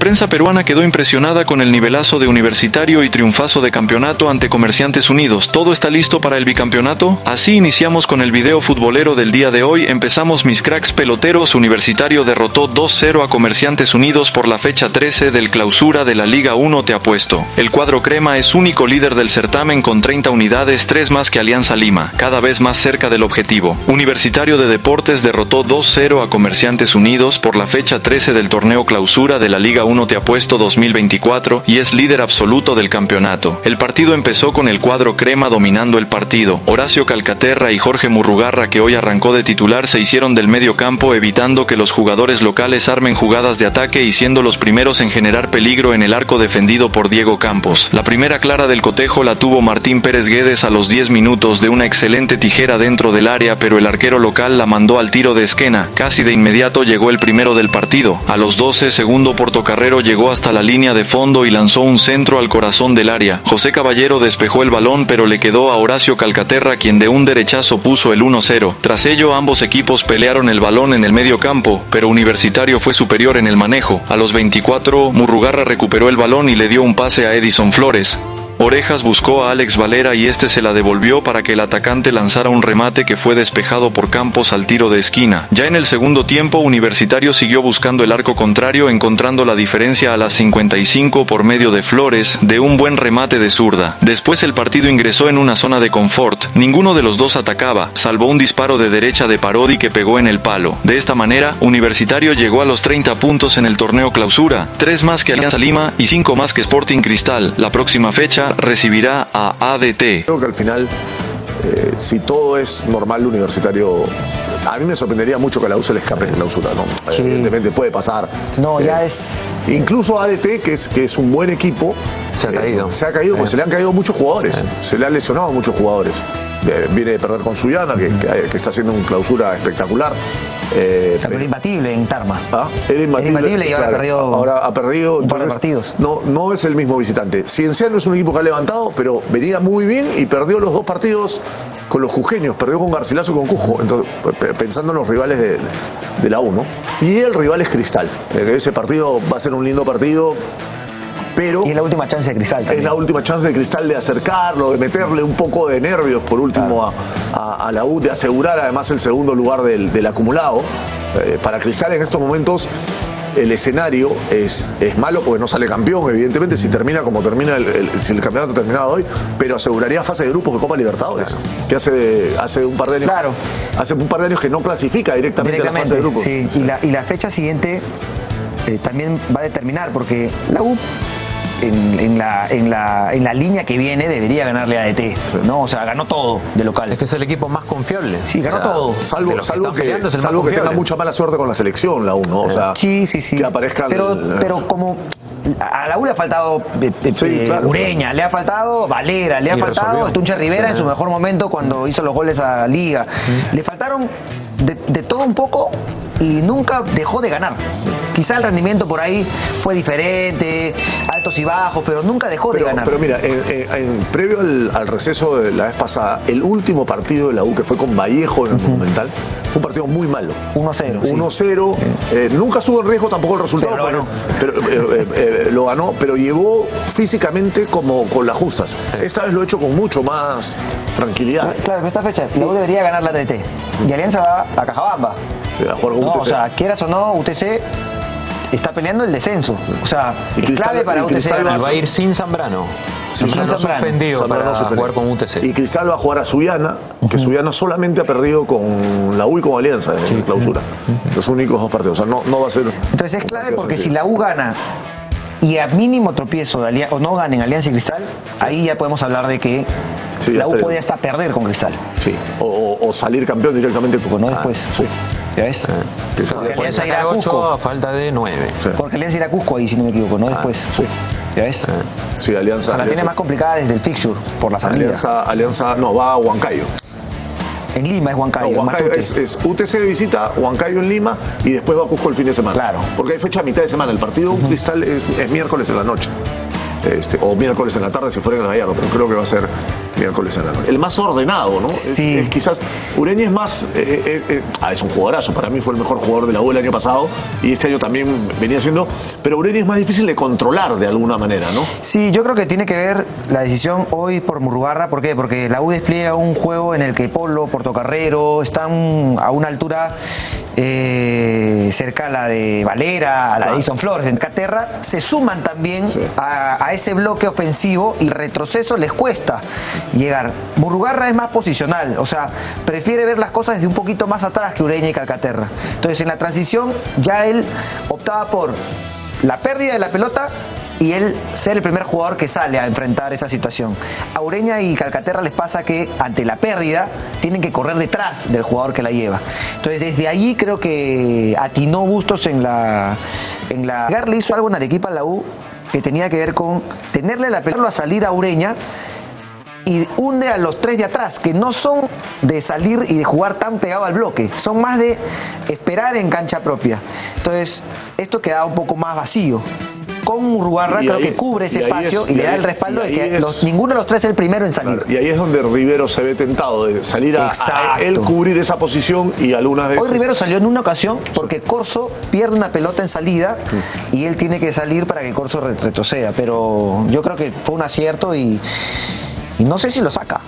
Prensa peruana quedó impresionada con el nivelazo de Universitario y triunfazo de campeonato ante Comerciantes Unidos. ¿Todo está listo para el bicampeonato? Así iniciamos con el video futbolero del día de hoy. Empezamos, mis cracks peloteros. Universitario derrotó 2-0 a Comerciantes Unidos por la fecha 13 del clausura de la Liga 1 Te Apuesto. El cuadro crema es único líder del certamen con 30 unidades, 3 más que Alianza Lima, cada vez más cerca del objetivo. Universitario de Deportes derrotó 2-0 a Comerciantes Unidos por la fecha 13 del torneo clausura de la Liga 1 Te Apuesto 2024 y es líder absoluto del campeonato. El partido empezó con el cuadro crema dominando el partido. Horacio Calcaterra y Jorge Murrugarra, que hoy arrancó de titular, se hicieron del medio campo evitando que los jugadores locales armen jugadas de ataque y siendo los primeros en generar peligro en el arco defendido por Diego Campos. La primera clara del cotejo la tuvo Martín Pérez Guedes a los 10 minutos de una excelente tijera dentro del área, pero el arquero local la mandó al tiro de esquina. Casi de inmediato llegó el primero del partido. A los 12, segundo por Tocarro llegó hasta la línea de fondo y lanzó un centro al corazón del área. José Caballero despejó el balón, pero le quedó a Horacio Calcaterra, quien de un derechazo puso el 1-0. Tras ello, ambos equipos pelearon el balón en el medio campo, pero Universitario fue superior en el manejo. A los 24, Murrugarra recuperó el balón y le dio un pase a Edison Flores. Orejas buscó a Alex Valera y este se la devolvió para que el atacante lanzara un remate que fue despejado por Campos al tiro de esquina. Ya en el segundo tiempo, Universitario siguió buscando el arco contrario, encontrando la diferencia a las 55 por medio de Flores, de un buen remate de zurda. Después el partido ingresó en una zona de confort. Ninguno de los dos atacaba, salvo un disparo de derecha de Parodi que pegó en el palo. De esta manera, Universitario llegó a los 30 puntos en el torneo clausura, 3 más que Alianza Lima y 5 más que Sporting Cristal. La próxima fecha recibirá a ADT. Creo que al final, si todo es normal, Universitario, a mí me sorprendería mucho que la UCE le escape en clausura, ¿no? Sí. Evidentemente puede pasar. No, ya es... Incluso ADT, que es un buen equipo, se ha caído. Se ha caído, pues se le han caído muchos jugadores, se le han lesionado muchos jugadores. Viene de perder con Sullana, que está haciendo una clausura espectacular. Pero imbatible en Tarma. Era imbatible y ahora, claro, ahora ha perdido un par de partidos. No es el mismo visitante. Cienciano es un equipo que ha levantado, pero venía muy bien y perdió los dos partidos con los cusqueños. Perdió con Garcilaso y con Cusco. Entonces, pensando en los rivales de la U, ¿no? Y el rival es Cristal. Ese partido va a ser un lindo partido. Pero y es la última chance de Cristal también. Es la última chance de Cristal de acercarlo, de meterle un poco de nervios por último, claro, a la U, de asegurar además el segundo lugar del acumulado. Para Cristal en estos momentos el escenario es malo porque no sale campeón, evidentemente, si termina como termina, si el campeonato terminaba hoy, pero aseguraría fase de grupos de Copa Libertadores, claro, que hace un par de años, claro, hace un par de años que no clasifica directamente a la fase de grupos. Sí. Y la fecha siguiente también va a determinar, porque la U en la línea que viene debería ganarle a ADT, ¿no? O sea, ganó todo de local. Es que es el equipo más confiable. Sí, ganó todo. Salvo que tenga mucha mala suerte con la selección, la U, ¿no? O sea, sí. Que aparezca... Pero como... A la U le ha faltado Ureña, le ha faltado Valera, le ha faltado Tuncha Rivera en su mejor momento cuando hizo los goles a Liga. Le faltaron de todo un poco y nunca dejó de ganar. Quizá el rendimiento por ahí fue diferente, altos y bajos, pero nunca dejó de ganar. Pero mira, previo al receso de la vez pasada, el último partido de la U, que fue con Vallejo en el Monumental, fue un partido muy malo. 1-0. 1-0. Nunca estuvo en riesgo tampoco el resultado. Pero lo ganó, pero llegó físicamente como con las justas. Esta vez lo he hecho con mucho más tranquilidad. Claro, en esta fecha la U debería ganar la ADT. Y Alianza va a Cajabamba. A jugar con UTC. O sea, quieras o no, UTC está peleando el descenso. O sea, es clave para UTC. Va a ir sin Zambrano. Zambrano suspendido para jugar con UTC. Y Cristal va a jugar a Sullana, que Sullana solamente ha perdido con la U y con Alianza en clausura. Los únicos dos partidos. O sea, no va a ser. Entonces es clave porque si la U gana y a mínimo tropiezo o no ganen Alianza y Cristal, ahí ya podemos hablar de que la U podría hasta perder con Cristal. Sí. O salir campeón directamente con después. Sí. ¿Ya ves? Porque Alianza irá a Cusco a falta de 9. Sí. Porque Alianza irá a Cusco ahí, si no me equivoco, ¿no? Después. Sí. ¿Ya ves? Sí, Alianza. O sea, la tiene más complicada desde el fixture, por la salida. Alianza no, va a Huancayo. En Lima es Huancayo. No, Huancayo es UTC de visita, Huancayo en Lima y después va a Cusco el fin de semana. Claro. Porque hay fecha a mitad de semana. El partido Cristal es miércoles en la noche. O miércoles en la tarde si fuera en la mañana, pero creo que va a ser miércoles a la noche. El más ordenado, ¿no? Sí. Es quizás, Ureña es más, es un jugadorazo, para mí fue el mejor jugador de la U el año pasado y este año también venía siendo, pero Ureña es más difícil de controlar de alguna manera, ¿no? Sí, yo creo que tiene que ver la decisión hoy por Murrugarra, ¿por qué? Porque la U despliega un juego en el que Polo, Tocarro están a una altura cerca a la de Valera, a la de Edison Flores, en Caterra, se suman también a ese bloque ofensivo y retroceso les cuesta llegar. Murrugarra es más posicional, o sea, prefiere ver las cosas desde un poquito más atrás que Ureña y Calcaterra. Entonces en la transición ya él optaba por la pérdida de la pelota y él ser el primer jugador que sale a enfrentar esa situación. A Ureña y Calcaterra les pasa que ante la pérdida tienen que correr detrás del jugador que la lleva. Entonces desde allí creo que atinó Bustos en la... Melgar le hizo algo en Arequipa a la U que tenía que ver con tenerle la pelota a salir a Ureña y hunde a los tres de atrás, que no son de salir y de jugar tan pegado al bloque, son más de esperar en cancha propia. Entonces esto queda un poco más vacío. Con Murrugarra creo que cubre ese espacio y le da el respaldo de que ninguno de los tres es el primero en salir. Y ahí es donde Rivero se ve tentado de salir a él cubrir esa posición y algunas veces... Hoy Rivero salió en una ocasión porque Corso pierde una pelota en salida y él tiene que salir para que Corso retroceda, pero yo creo que fue un acierto y no sé si lo saca.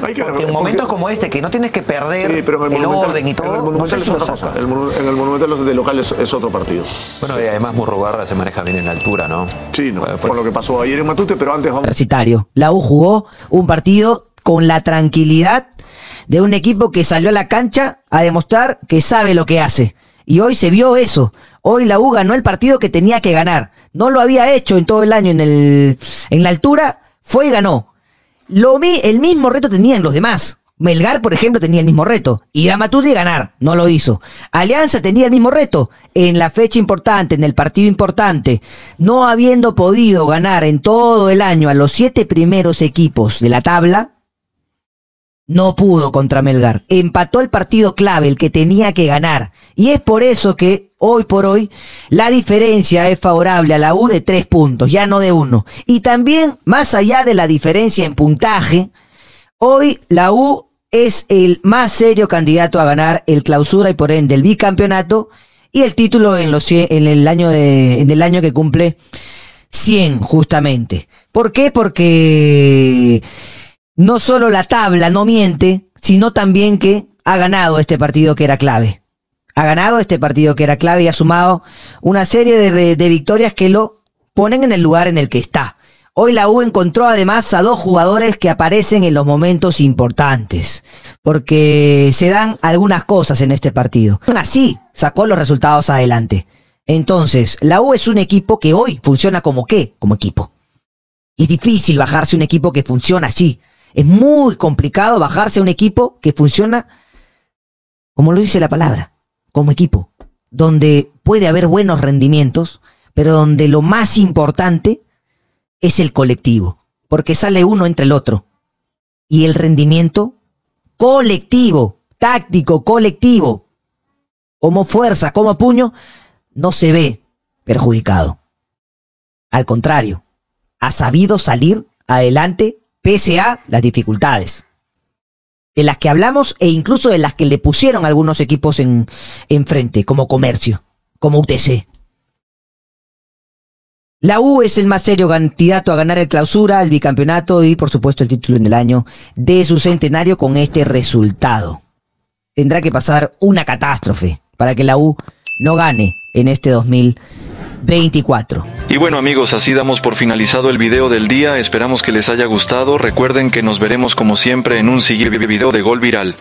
Porque en momentos como este, que no tienes que perder el orden y todo, no sé si lo saca. En el Monumental de locales es otro partido. Bueno, y además Murrugarra se maneja bien en la altura, ¿no? Sí, por lo que pasó ayer en Matute, pero antes... Universitario. La U jugó un partido con la tranquilidad de un equipo que salió a la cancha a demostrar que sabe lo que hace. Y hoy se vio eso. Hoy la U ganó el partido que tenía que ganar. No lo había hecho en todo el año en la altura, fue y ganó. El mismo reto tenían los demás. Melgar, por ejemplo, tenía el mismo reto. Ir a Matute y ganar, no lo hizo. Alianza tenía el mismo reto. En la fecha importante, en el partido importante, no habiendo podido ganar en todo el año a los 7 primeros equipos de la tabla, no pudo contra Melgar. Empató el partido clave, el que tenía que ganar. Y es por eso que, hoy por hoy, la diferencia es favorable a la U de 3 puntos, ya no de 1. Y también, más allá de la diferencia en puntaje, hoy la U es el más serio candidato a ganar el clausura y por ende el bicampeonato y el título en el año que cumple 100, justamente. ¿Por qué? Porque no solo la tabla no miente, sino también que ha ganado este partido que era clave. Ha ganado este partido que era clave y ha sumado una serie de victorias que lo ponen en el lugar en el que está. Hoy la U encontró además a 2 jugadores que aparecen en los momentos importantes, porque se dan algunas cosas en este partido. Así sacó los resultados adelante. Entonces, la U es un equipo que hoy funciona como ¿qué? Como equipo. Es difícil bajarse un equipo que funciona así. Es muy complicado bajarse a un equipo que funciona, como lo dice la palabra, como equipo, donde puede haber buenos rendimientos, pero donde lo más importante es el colectivo, porque sale uno entre el otro. Y el rendimiento colectivo, táctico, colectivo, como fuerza, como puño, no se ve perjudicado. Al contrario, ha sabido salir adelante pese a las dificultades de las que hablamos e incluso de las que le pusieron algunos equipos en frente, como Comercio, como UTC. La U es el más serio candidato a ganar el clausura, el bicampeonato y por supuesto el título en el año de su centenario con este resultado. Tendrá que pasar una catástrofe para que la U no gane en este 2024. Y bueno amigos, así damos por finalizado el video del día, esperamos que les haya gustado, recuerden que nos veremos como siempre en un siguiente video de Gol Viral.